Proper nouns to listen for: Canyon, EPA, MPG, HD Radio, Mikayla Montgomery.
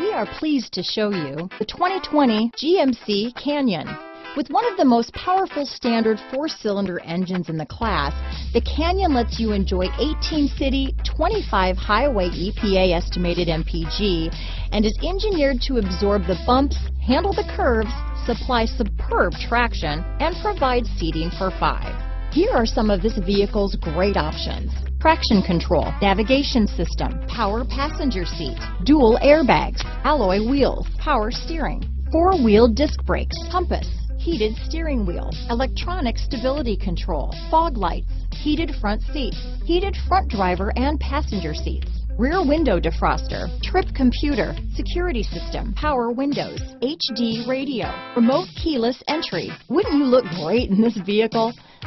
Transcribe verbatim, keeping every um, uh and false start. We are pleased to show you the twenty twenty G M C Canyon. With one of the most powerful standard four-cylinder engines in the class, the Canyon lets you enjoy eighteen city, twenty-five highway E P A estimated M P G, and is engineered to absorb the bumps, handle the curves, supply superb traction, and provide seating for five. Here are some of this vehicle's great options: traction control, navigation system, power passenger seat, dual airbags, alloy wheels, power steering, four-wheel disc brakes, compass, heated steering wheel, electronic stability control, fog lights, heated front seats, heated front driver and passenger seats, rear window defroster, trip computer, security system, power windows, H D radio, remote keyless entry. Wouldn't you look great in this vehicle?